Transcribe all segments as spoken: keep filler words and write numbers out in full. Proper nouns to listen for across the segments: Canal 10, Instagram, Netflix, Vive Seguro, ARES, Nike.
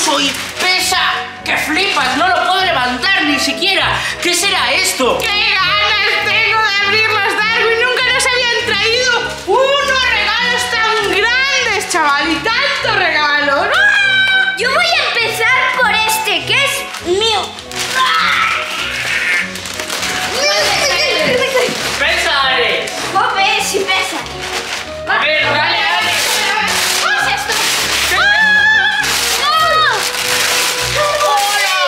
incluso y pesa que flipas, no lo puedo levantar ni siquiera. ¿Qué será esto? ¡Qué ganas tengo de abrirlas, Darwin! ¡Nunca nos habían traído unos regalos tan grandes, chaval! ¡Y tanto regalo! ¡No! Yo voy a empezar por este, que es mío. ¡Pesa, Ares! ¡Jope, si pesa! Va. A ver, dale, Ares. ¿Qué es esto? ¿Qué? ¡Ah! ¡No!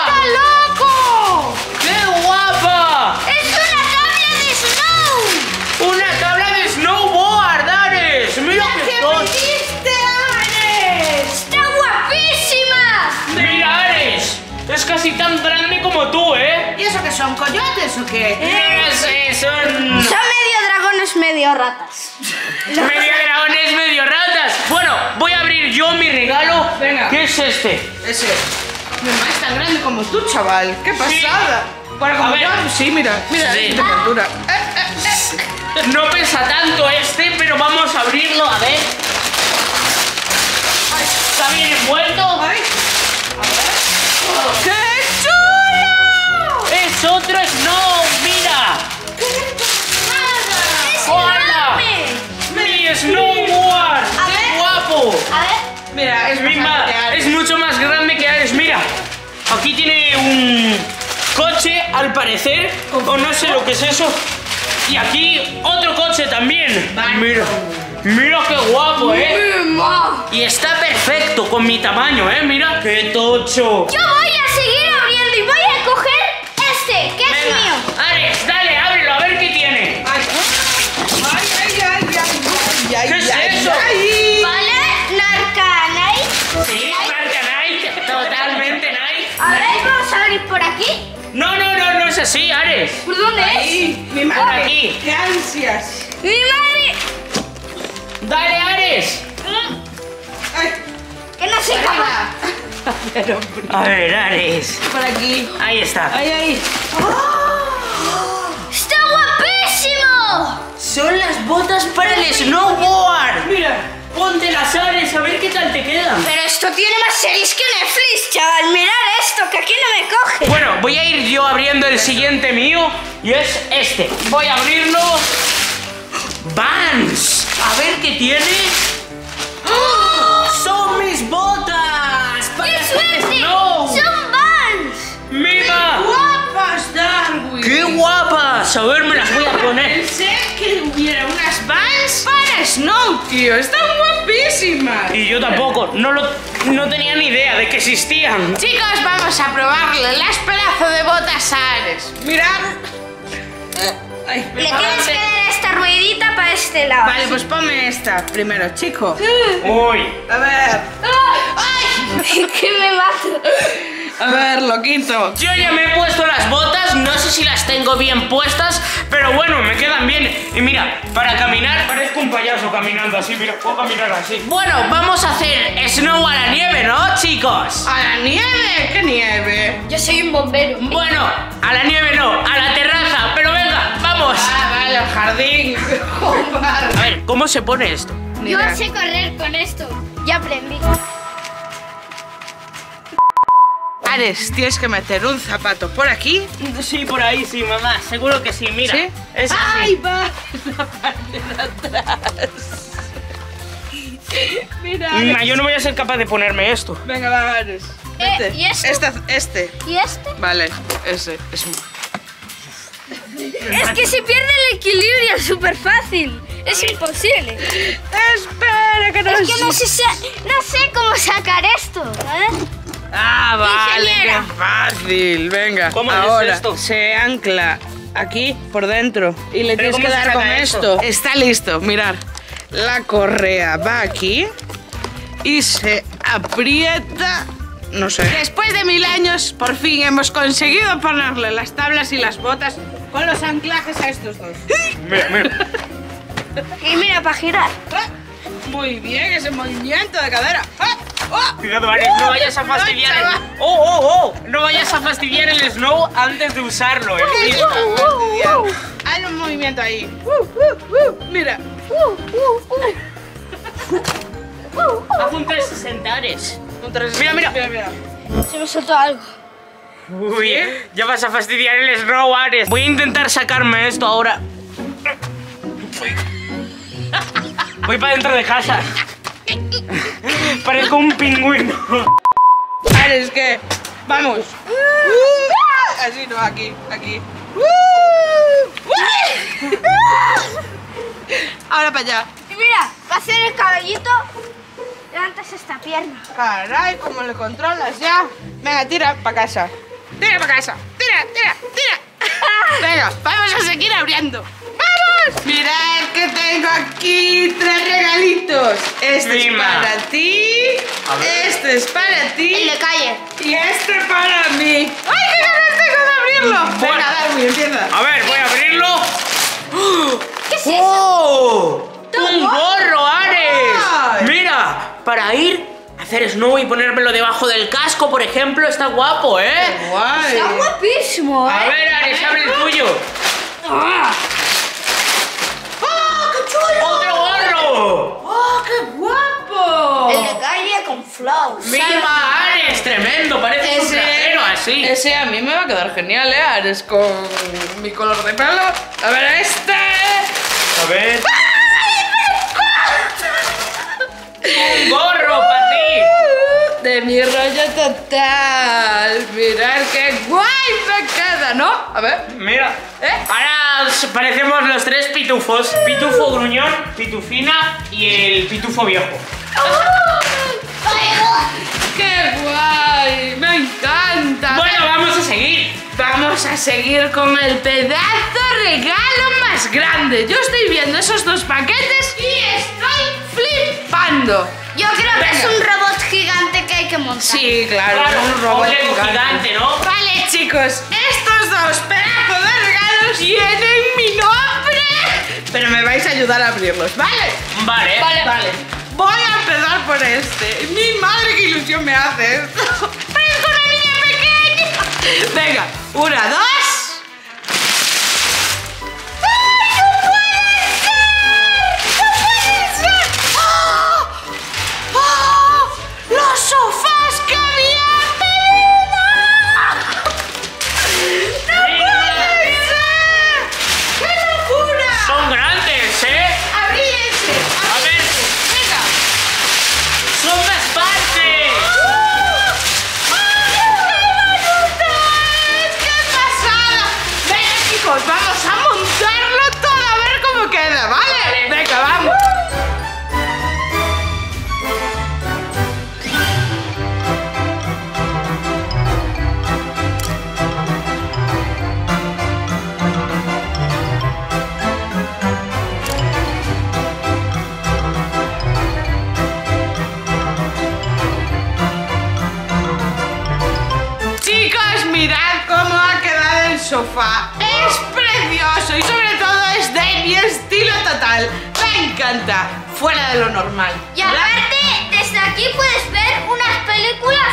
¡Hola! ¡Loco! ¡Qué guapa! ¡Es una tabla de snow! ¡Una tabla de snowboard, Ares! ¡Mira qué metiste, Ares! ¡Está guapísima! ¡Mira, Ares! Es casi tan grande como tú, ¿eh? ¿Y eso que son coyotes o qué? No sé, son... Son medio dragones, medio ratas. Medio dragones, medio ratas. Bueno, voy a abrir yo mi regalo. Venga. ¿Qué es este? Ese. Mi mamá es tan grande como tú, chaval. ¡Qué pasada! Sí. Bueno, como yo, sí, mira. Mira, sí. Esta apertura. Eh, eh, eh. No pesa tanto este, pero vamos a abrirlo, a ver. Ay. Está bien envuelto. Ay. A ver. ¡Qué chulo! ¡Es otro snow! ¡Mira! ¡Qué pasada! ¡Es enorme! ¡Mi snowboard! ¡Qué guapo! A ver. Mira, es, misma, es mucho más grande que Ares. Mira, aquí tiene un coche, al parecer, o no sé lo que es eso. Y aquí otro coche también. Vale. Mira, mira qué guapo, ¿eh? Y está perfecto con mi tamaño, ¿eh? Mira, qué tocho. Yo voy a seguir abriendo y voy a coger este, que es mío. Ares, dale, ábrelo, a ver qué tiene. Ay, ay, ay, ay, ay. ¿Qué es eso? Vale, Narca Nike. Sí, Narca Nike, totalmente Nike. A ver, vamos a abrir por aquí. No, no, no, no es así, Ares. ¿Por dónde es? Mi madre. Por aquí. Qué ansias. Mi madre. Dale, Ares. ¡Que no se caiga! A ver, Ares. Por aquí. Ahí está. Ahí, ahí. ¡Oh! ¡Está guapísimo! Son las botas para el snowboard. Mira, ponte las, Ares, a ver qué tal te quedan. Pero esto tiene más series que Netflix, chaval. Mirad esto, que aquí no me coge. Bueno, voy a ir yo abriendo el siguiente mío. Y es este. Voy a abrirlo. Vans. A ver qué tiene. ¡Son mis botas! ¡Qué suerte! ¡Son Vans! ¡Mira! ¡Qué guapas, Darwin! ¡Qué guapas! A ver, me las voy a poner. Pensé que hubiera unas Vans para snow, tío. ¡Están guapísimas! Y yo tampoco. No, lo, no tenía ni idea de que existían. Chicos, vamos a probarle las pedazos de botas a Ares. Mirad. Ay, le tienes que dar esta ruedita para este lado. Vale, pues ponme esta primero, chico. Uy. A ver. ¡Ay! ¡Que me mato! A ver, loquito. Yo ya me he puesto las botas. No sé si las tengo bien puestas, pero bueno, me quedan bien. Y mira, para caminar parezco un payaso caminando así. Mira, puedo caminar así. Bueno, vamos a hacer snow a la nieve, ¿no, chicos? ¿A la nieve? ¿Qué nieve? Yo soy un bombero. Bueno, a la nieve no, a la terraza. Pero venga, vamos. Ah, vale, jardín. A ver, ¿cómo se pone esto? Yo sé correr con esto. Ya aprendí. Ares, tienes que meter un zapato por aquí. Sí, por ahí, sí, mamá. Seguro que sí, mira. ¿Sí? Es ¡ay, va! La parte de atrás. Mira, nah, yo no voy a ser capaz de ponerme esto. Venga, va, Ares. Eh, ¿Y este? Esta, este? ¿Y este? Vale, ese. Es, es que se pierde el equilibrio, es súper fácil. Es imposible. Espera, que no sé. Es que no sé, no sé cómo sacar esto. A ver. Ah, vale, ingeniera. Qué fácil, venga. ¿Cómo ahora es esto? Se ancla aquí por dentro y le tienes que dar con esto? esto. Está listo, mirad. La correa va aquí y se aprieta, no sé. Después de mil años, por fin hemos conseguido ponerle las tablas y las botas con los anclajes a estos dos. Mira, mira. Y mira, para girar. Muy bien, ese movimiento de cadera. ¡Oh! Cuidado, Ares, no vayas a fastidiar el... ¡Oh, oh, oh! No vayas a fastidiar el snow antes de usarlo, ¿eh? ¡Oh, oh, oh! Hay un movimiento ahí. ¡Uh, uh, uh! Mira. ¡Uh, uh, uh! Haz un trescientos sesenta, Ares. Un trescientos sesenta. Mira, mira, mira, mira. Se me soltó algo. Uy, ¿eh? Ya vas a fastidiar el Snow, Ares. Voy a intentar sacarme esto ahora. Voy para dentro de casa. Parezco un pingüino. Ares, ¿qué? Vamos. Así no, aquí, aquí. Ahora para allá. Y mira, va a ser el caballito. Levantas esta pierna. Caray, cómo le controlas ya. Venga, tira para casa. Tira para casa. Tira, tira, tira. Venga, vamos a seguir abriendo. ¡Vamos! Mirad que tengo aquí tres regalitos. Este Prima. es para ti. Este es para ti. El de calle. Y este para mí. ¡Ay, qué ganas tengo de abrirlo! Bueno. Venga, Darwin, empieza. A ver, voy a abrirlo. ¿Qué es eso? ¡Oh! ¡Un gorro, Ares! Mira, para ir a hacer snow y ponérmelo debajo del casco, por ejemplo, está guapo, ¿eh? Qué guay. Está guapísimo, ¿eh? A ver, Ares, abre el tuyo. ¡Ah, ¡Oh, qué chulo! ¡Otro gorro! ¡Oh, qué guapo! El de calle con flow. Mira, Ares, tremendo, parece un flagero así. Ese a mí me va a quedar genial, ¿eh? Ares, con mi color de pelo. A ver, este. A ver. ¡Ah! Un gorro para ti. De mi rollo total. Mirad qué guay me queda, ¿no? A ver. Mira. ¿Eh? Ahora parecemos los tres pitufos. Pitufo gruñón, pitufina y el pitufo viejo. ¡Qué guay! Me encanta. Bueno, vamos a seguir. Vamos a seguir con el pedazo regalo más grande. Yo estoy viendo esos dos paquetes y estoy flipando. Yo creo que Venga. es un robot gigante que hay que montar. Sí, claro, claro un robot un gigante. gigante, ¿no? Vale, chicos, estos dos pedazos de regalos tienen mi nombre. Pero me vais a ayudar a abrirlos, ¿vale? Vale, vale, vale. Voy a empezar por este. Mi madre, qué ilusión me hace esto. ¡Parezco una niña pequeña! Venga, una, dos. ¡Sofás que había pedido! ¡No puede ser! ¡Qué locura! Son grandes, ¿eh? Abrí este. Abrí A ver. Este. Venga. Son más partes. ¡Oh! ¡Oh, qué ¡Qué pasada! Venga, chicos, vamos a montarlo todo a ver cómo queda, ¿vale? Venga, vamos. Sofá. Es precioso y sobre todo es de mi estilo total. Me encanta, fuera de lo normal. Y aparte, desde aquí puedes ver unas películas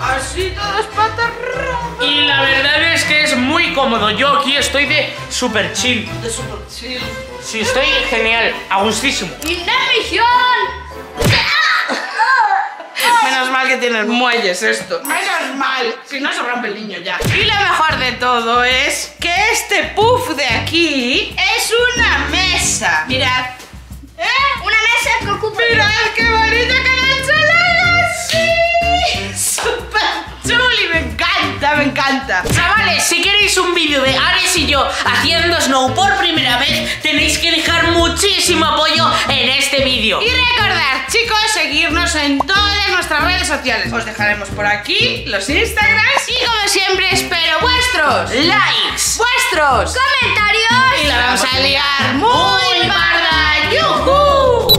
así todas patas rojas. Y la verdad es que es muy cómodo. Yo aquí estoy de super chill. De super chill. Sí, estoy genial, a gustísimo. Menos mal que tienen muelles esto. Menos mal, si no sobran peliños ya. Y lo mejor de todo es que este puff de aquí es una mesa. Mirad. ¿Eh? Una mesa que ocupa... Mirad qué bonita que la ensalada. Sí. Súper chuli, me encanta, me encanta. Chavales, si queréis un vídeo de Ares y yo haciendo snow por primera vez, tenéis que dejar muchísimo apoyo en este vídeo. Y recordad, chicos, seguirnos en todas nuestras redes sociales. Os dejaremos por aquí los Instagrams. Y como siempre, espero vuestros likes, vuestros comentarios. Y la vamos a liar muy parda. ¡Yujú!